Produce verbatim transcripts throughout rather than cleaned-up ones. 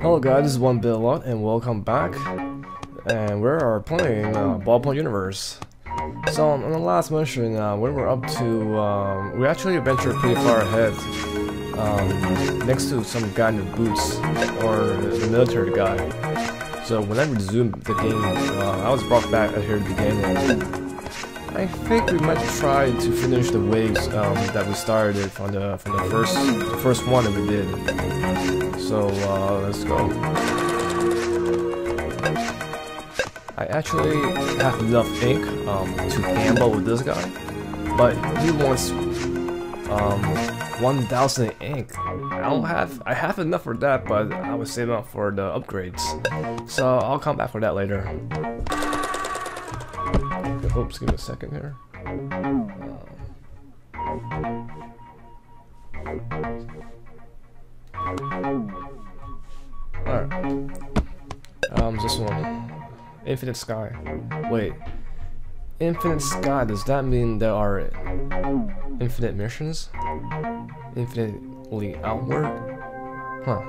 Hello guys, this is one bit lot and welcome back. And we are playing uh, Ballpoint Universe. So on the last mission, uh, we were up to, um, we actually ventured pretty far ahead. Um, next to some guy in the boots, or the military guy. So when I resumed the game, uh, I was brought back here at the beginning. I think we might try to finish the waves um, that we started from the from the first the first one that we did. So uh, let's go. I actually have enough ink um, to gamble with this guy, but he wants um, one thousand ink. I don't have I have enough for that, but I would save up for the upgrades. So I'll come back for that later. Oops, give me a second here. Uh, Alright. Um, this one. Infinite Sky. Wait. Infinite Sky, does that mean there are infinite missions? Infinitely outward? Huh.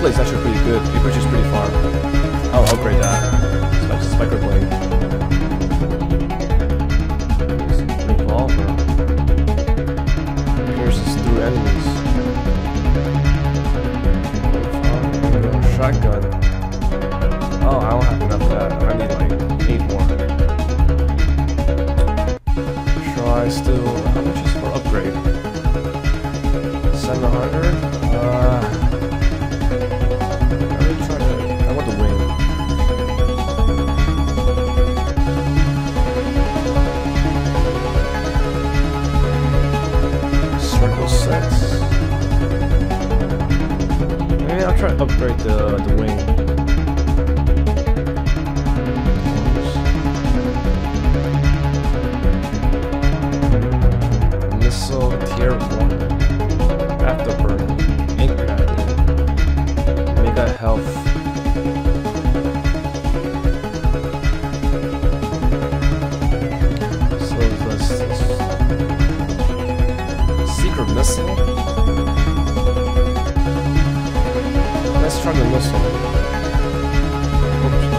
It's actually pretty good. It pushes pretty far. I'll upgrade that. Spiker blade. Revolver. Pierces through enemies. Shotgun. Oh, I don't have enough of that. I need like eight more. Try still. How much is for upgrade? Seven hundred. Uh. Try to upgrade the, the wing. Missile tier one. Afterburn. Ink magnet. Mega health. So let's, let's secret missile. Let's try the missile. Oops, um, oh,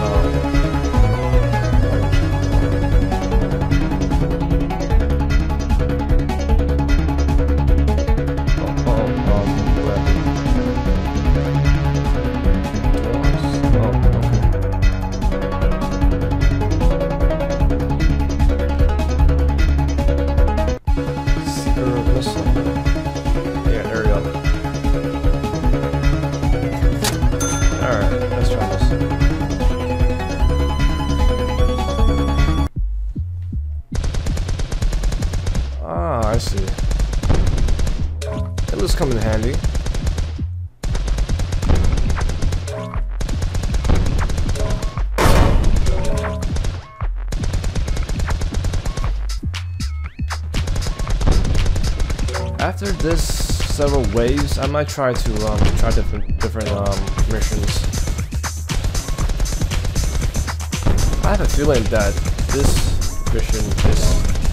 oh, oh, missile. Yeah, there we go. Come in handy. After this several waves, I might try to um, try different different um, missions. I have a feeling that this mission, this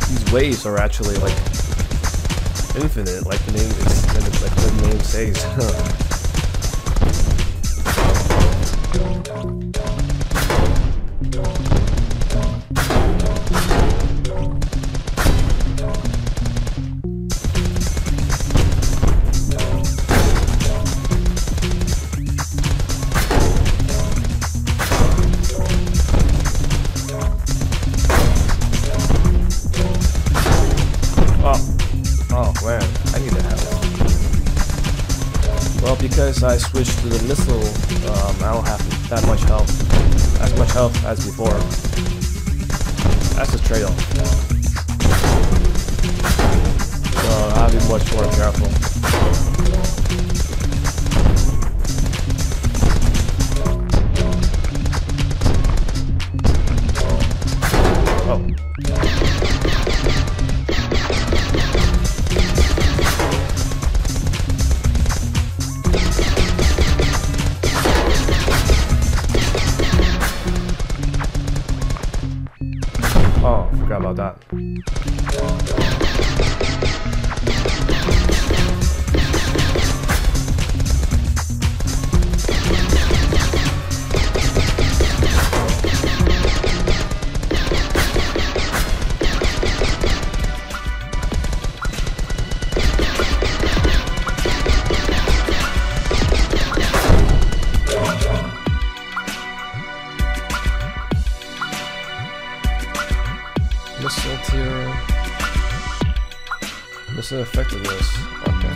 these waves are actually like infinite, like the name is. Like the name says. Oh, oh man, I need to help. Well, because I switched to the missile, um, I don't have that much health, as much health as before. That's a trade-off. So I'll be much more careful. Oh. about that. Missile tier. Missile effectiveness. Okay.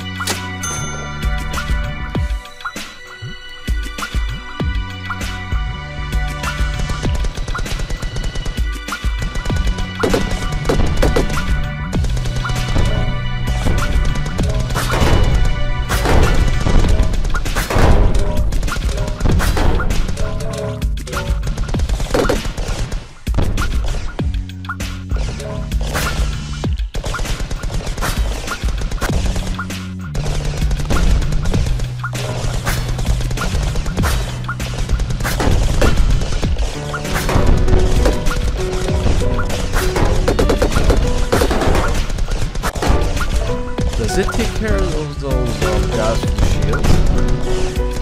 Does it take care of those, those um, guys with the shields?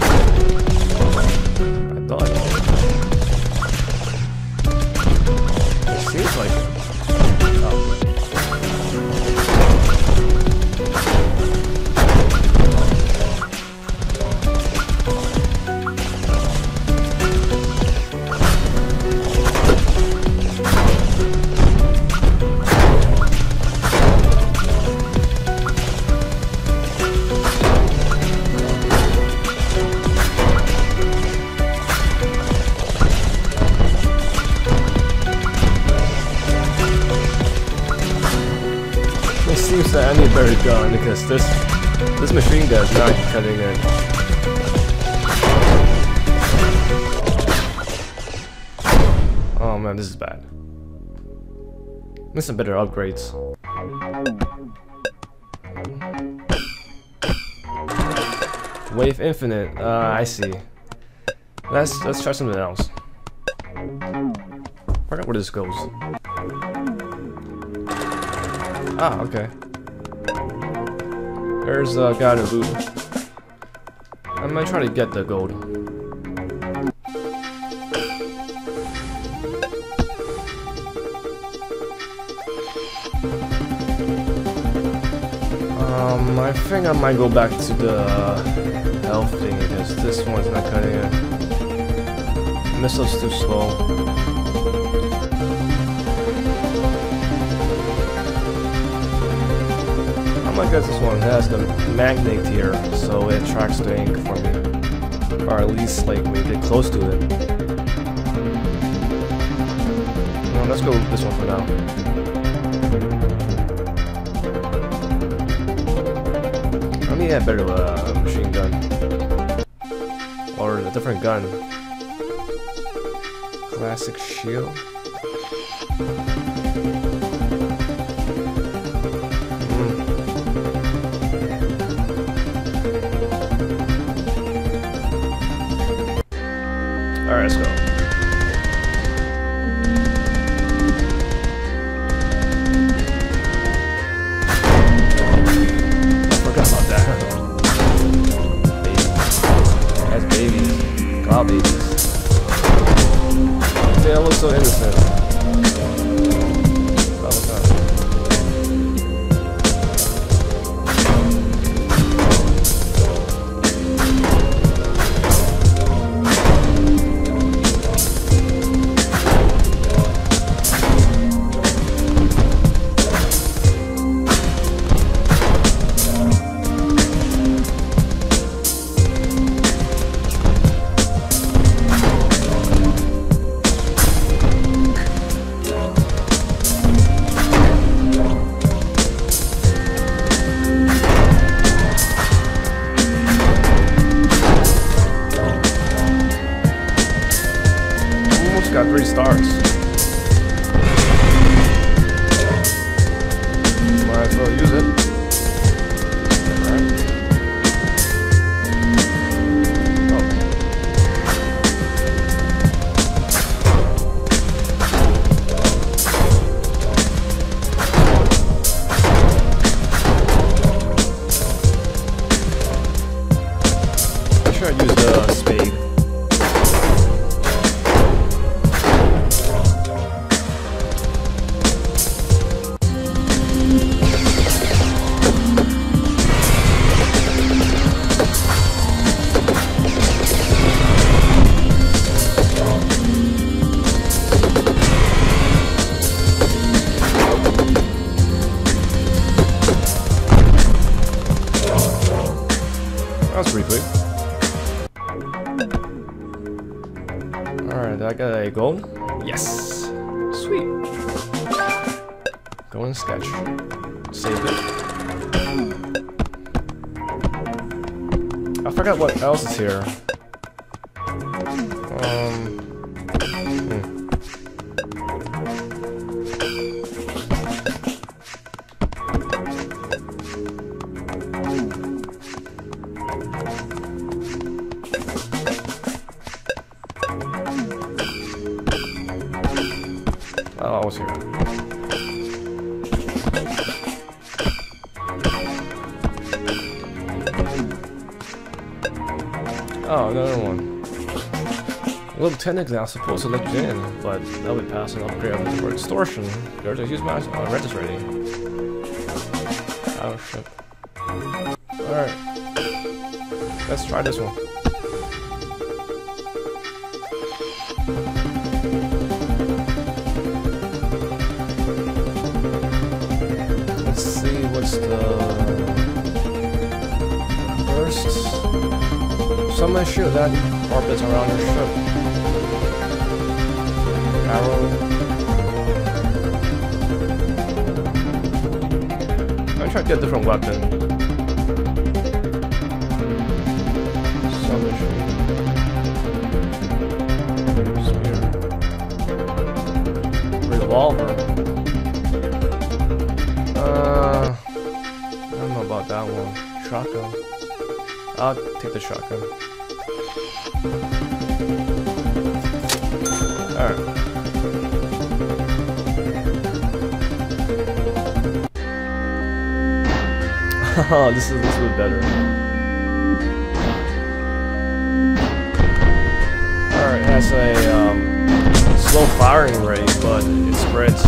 I thought it did. It seems like it. Seems that I need a better gun because this this machine gun is not cutting it. Oh man, this is bad. I need some better upgrades. Wave Infinite. Uh, I see. Let's let's try something else. I forgot where this goes. Ah, okay. There's a guy in a boot. I'm gonna try to get the gold. Um, I think I might go back to the health thing because this one's not cutting it. Missile's too slow. I guess this one has the magnet here, so it tracks the ink for me, or at least like we get close to it. Well, let's go with this one for now. I need a better uh, machine gun, or a different gun. Classic shield. Alright, let's go. Forgot about that. Babies. That's babies. God, babies. They look so innocent. Got three stars. Might as well use it. Alright. Oh. sure I use the spade. That's pretty quick. Alright, I got a goal. Yes! Sweet! Go and sketch. Save it. I forgot what else is here. Um... Oh, I was here. Oh, another one. Well, technically I was supposed to let you in, but I'll be passing upgrade for extortion. There's a huge mass on registering. Oh shit. Alright. Let's try this one. Someone shoot that orbits around your ship. Arrow. I'm trying to get a different weapon. Someone shoot. Spear. Revolver. Uh, I don't know about that one. Shotgun. I'll take the shotgun. Alright. Oh, this is this is better. Alright, it has a um, slow firing rate, but it spreads.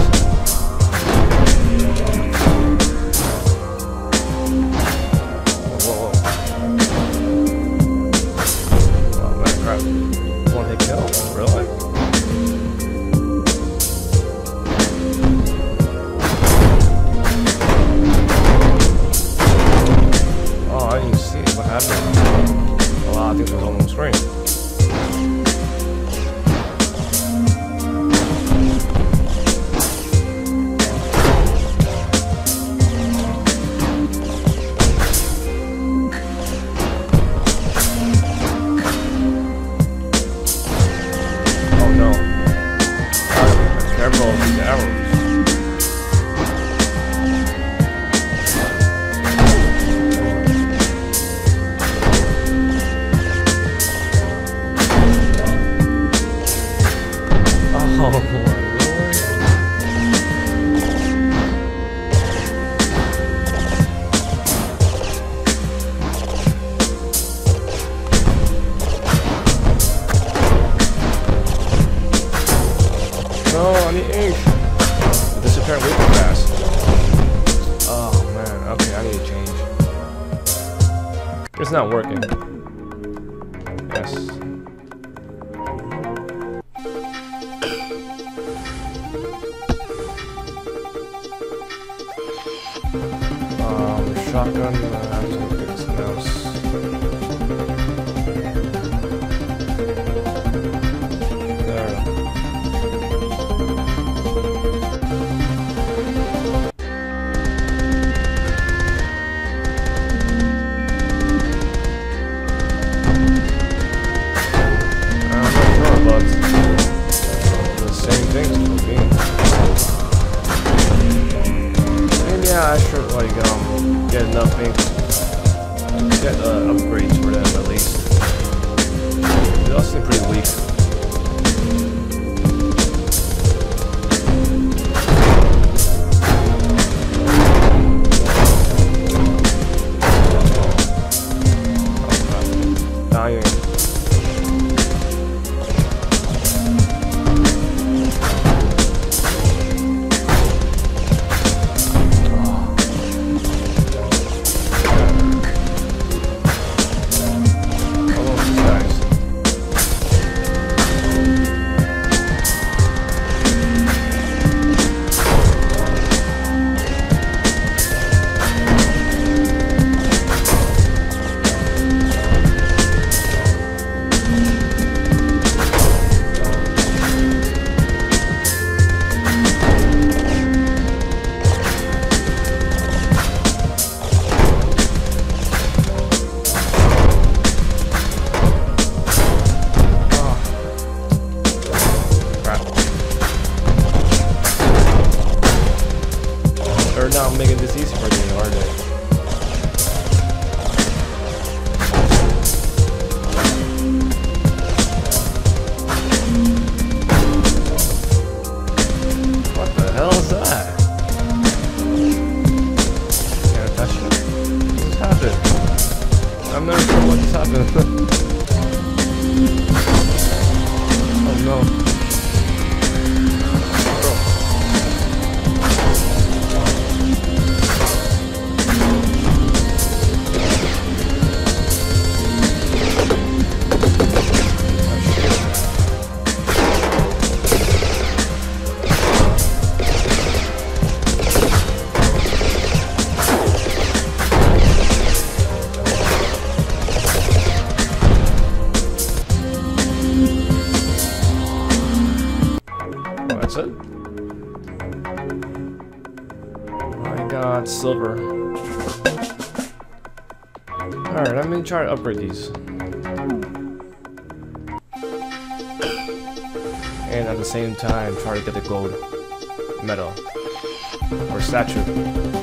It's not working. Yes. Um, shotgun. Uh, I'm just gonna get some else. I should like um get enough things, get now you're in. They're not making this easy for me, are they? Silver. Alright, I'm gonna try to upgrade these. And at the same time, try to get the gold medal. Or statue.